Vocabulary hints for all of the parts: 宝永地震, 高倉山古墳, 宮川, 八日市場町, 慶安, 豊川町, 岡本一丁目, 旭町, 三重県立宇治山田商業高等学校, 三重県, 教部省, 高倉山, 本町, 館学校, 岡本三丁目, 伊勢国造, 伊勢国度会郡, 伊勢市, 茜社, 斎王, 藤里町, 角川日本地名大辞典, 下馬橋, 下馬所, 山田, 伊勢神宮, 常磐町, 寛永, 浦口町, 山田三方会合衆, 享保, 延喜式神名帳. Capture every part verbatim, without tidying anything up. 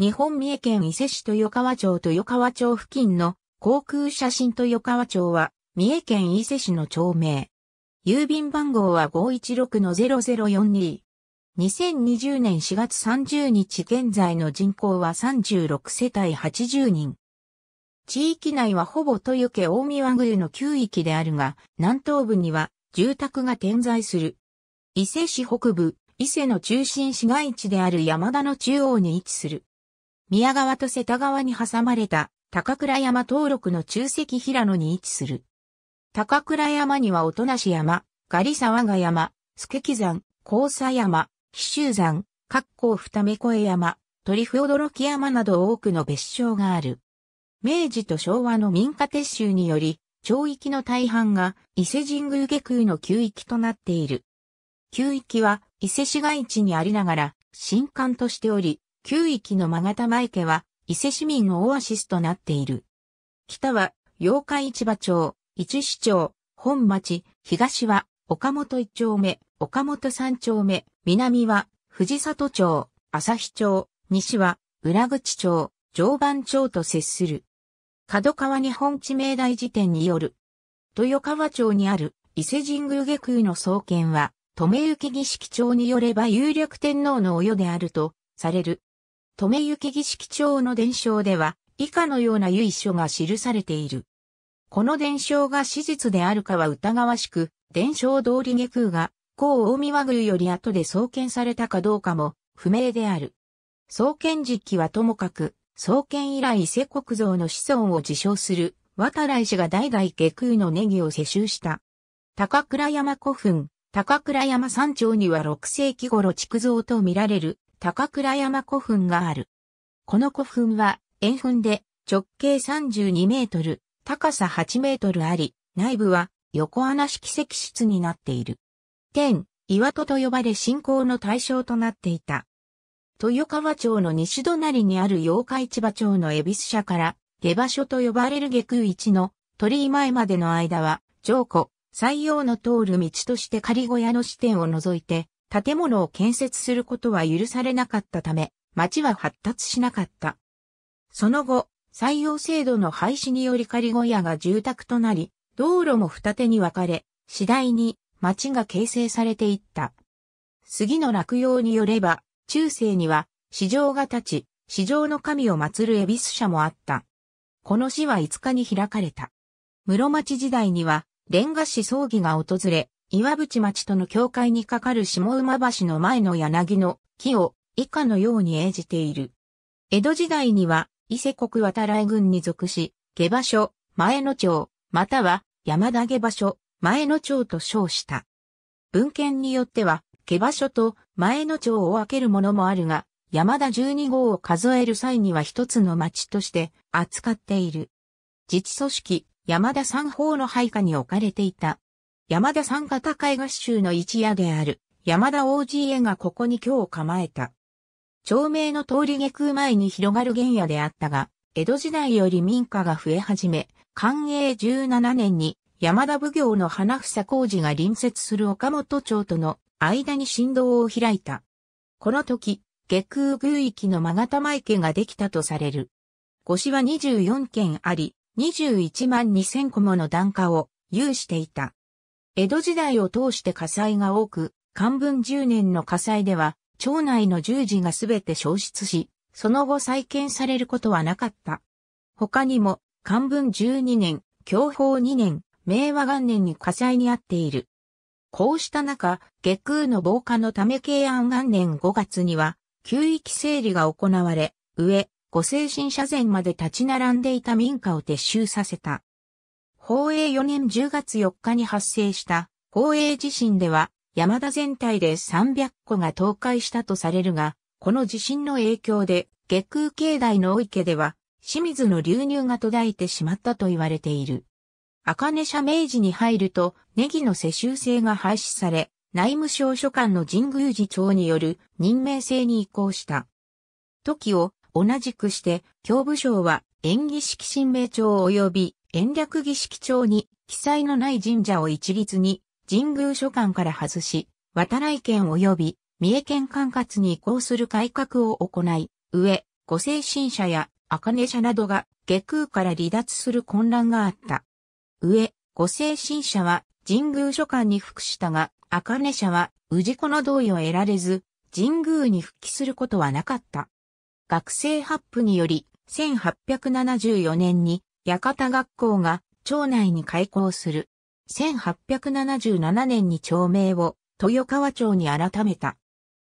日本三重県伊勢市豊川町豊川町付近の航空写真豊川町は三重県伊勢市の町名。郵便番号は ごーいちろくのゼロゼロよんに。にせんにじゅうねんしがつさんじゅうにち現在の人口はさんじゅうろくせたいはちじゅうにん。地域内はほぼ豊家近江和牛の旧域であるが、南東部には住宅が点在する。伊勢市北部、伊勢の中心市街地である山田の中央に位置する。宮川と瀬田川に挟まれた高倉山登録の中脊平野に位置する。高倉山には音無山、狩沢ヶ山、助木山、高砂山、紀州山、鶴光二目越山、鳥歩驚山など多くの別称がある。明治と昭和の民家撤収により、町域の大半が伊勢神宮外宮の旧域となっている。旧域は伊勢市街地にありながら、新館としており、旧域の勾玉池は伊勢市民のオアシスとなっている。北は、八日市場町、市市町、本町、東は、岡本一丁目、岡本三丁目、南は、藤里町、旭町、西は、浦口町、常磐町と接する。角川日本地名大辞典による。豊川町にある伊勢神宮外宮の創建は、留行儀式帳によれば有略天皇のお世であるとされる。留行儀式帳の伝承では、以下のような由緒が記されている。この伝承が史実であるかは疑わしく、伝承通り外宮が、後近江和宮より後で創建されたかどうかも不明である。創建時期はともかく、創建以来伊勢国造の子孫を自称する渡来氏が代々外宮のネギを世襲した。高倉山古墳、高倉山山頂にはろくせいき頃築造と見られる高倉山古墳がある。この古墳は円墳で直径さんじゅうにメートル、高さはちメートルあり、内部は横穴式石室になっている。天、岩戸と呼ばれ信仰の対象となっていた。豊川町の西隣にある八日市場町の恵比寿社から下馬所と呼ばれる外宮一の鳥居前までの間は、上戸、斎王の通る道として仮小屋の支店を除いて、建物を建設することは許されなかったため、町は発達しなかった。その後、斎王制度の廃止により仮小屋が住宅となり、道路も二手に分かれ、次第に町が形成されていった。杉の落葉によれば、中世には、市場が立ち、市場の神を祀る恵比寿社もあった。この市はいつかに開かれた。室町時代には、蓮華師葬儀が訪れ、岩淵町との境界に架かる下馬橋の前の柳の木を以下のように演じている。江戸時代には、伊勢国渡来郡に属し、下馬所、前の町、または山田下馬所、前の町と称した。文献によっては、下馬所と前の町を分けるものもあるが、山田じゅうにごうを数える際には一つの町として扱っている。自治組織、山田三方の配下に置かれていた。山田三方絵画集の一夜である、山田王子家がここに居を構えた。町名の通り外宮前に広がる原野であったが、江戸時代より民家が増え始め、寛永じゅうななねんに山田奉行の花房浩二が隣接する岡本町との間に新道を開いた。この時、外宮宮域の勾玉池ができたとされる。御子はにじゅうよんけんあり、にじゅういちまんにせんこもの檀家を有していた。江戸時代を通して火災が多く、寛文じゅうねんの火災では、町内の住持がすべて焼失し、その後再建されることはなかった。他にも、寛文じゅうにねん、享保にねん、明和元年に火災に遭っている。こうした中、外宮の防火のため慶安元年ごがつには、旧域整理が行われ、上、御成神社前まで立ち並んでいた民家を撤収させた。宝永よねんじゅうがつよっかに発生した、宝永地震では、山田全体でさんびゃっこが倒壊したとされるが、この地震の影響で、外宮境内の御池では、清水の流入が途絶えてしまったと言われている。茜社明治に入ると、ネギの世襲制が廃止され、内務省所管の神宮寺長による任命制に移行した。時を同じくして、教部省は、縁儀式神明帳及び、延暦儀式帳に、記載のない神社を一律に、神宮所管から外し、渡来県及び、三重県管轄に移行する改革を行い、上、御成神社や茜社などが外宮から離脱する混乱があった。上、御成神社は神宮所管に服したが、茜社は氏子の同意を得られず、神宮に復帰することはなかった。学制発布により、せんはっぴゃくななじゅうよねんに館学校が町内に開校する。せんはっぴゃくななじゅうななねんに町名を豊川町に改めた。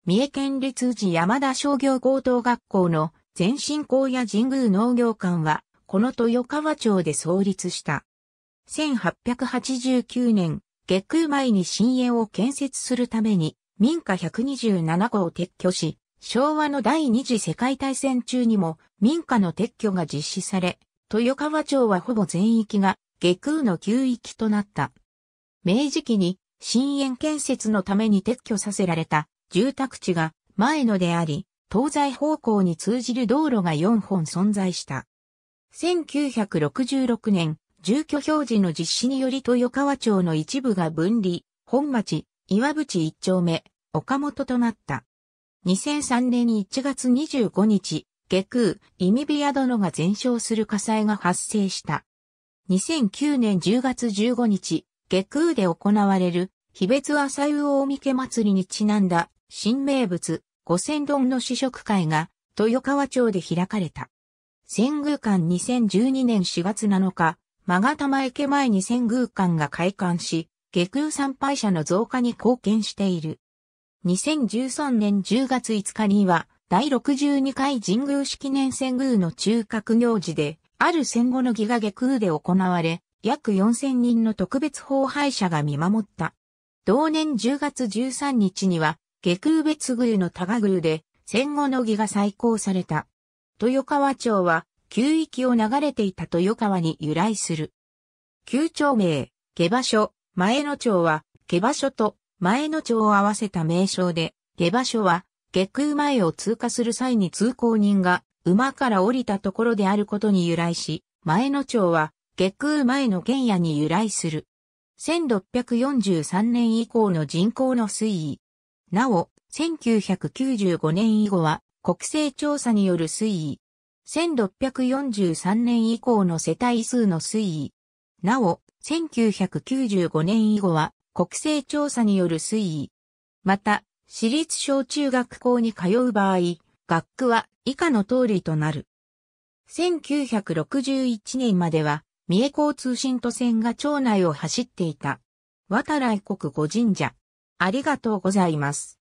三重県立宇治山田商業高等学校の前身高野神宮農業館は、この豊川町で創立した。せんはっぴゃくはちじゅうきゅうねん、外宮前に新園を建設するために、民家ひゃくにじゅうななごを撤去し、昭和の第二次世界大戦中にも民家の撤去が実施され、豊川町はほぼ全域が外宮の旧域となった。明治期に新園建設のために撤去させられた住宅地が前野であり、東西方向に通じる道路がよんほん存在した。せんきゅうひゃくろくじゅうろくねん、住居表示の実施により豊川町の一部が分離、本町、岩淵一丁目、岡本となった。にせんさんねんいちがつにじゅうごにち、外宮、忌火部屋殿が全焼する火災が発生した。にせんきゅうねんじゅうがつじゅうごにち、外宮で行われる、日別朝湯大神祭りにちなんだ、新名物、五千丼の試食会が、豊川町で開かれた。仙宮館にせんじゅうにねんしがつなのか、勾玉池前に仙宮館が開館し、外宮参拝者の増加に貢献している。にせんじゅうさんねんじゅうがついつかには、だいろくじゅうにかい神宮式年仙宮の中核行事で、ある戦後の儀が外宮で行われ、約よんせんにんの特別奉拝者が見守った。同年じゅうがつじゅうさんにちには、外宮別宮の多賀宮で戦後の儀が再興された。豊川町は旧域を流れていた豊川に由来する。旧町名、下馬所、前野町は下馬所と前野町を合わせた名称で、下馬所は外宮前を通過する際に通行人が馬から降りたところであることに由来し、前野町は外宮前の原野に由来する。せんろっぴゃくよんじゅうさんねん以降の人口の推移。なお、せんきゅうひゃくきゅうじゅうごねん以後は国勢調査による推移。せんろっぴゃくよんじゅうさんねん以降の世帯数の推移。なお、せんきゅうひゃくきゅうじゅうごねん以後は国勢調査による推移。また、私立小中学校に通う場合、学区は以下の通りとなる。せんきゅうひゃくろくじゅういちねんまでは、三重交通新都線が町内を走っていた。渡来国御神社。ありがとうございます。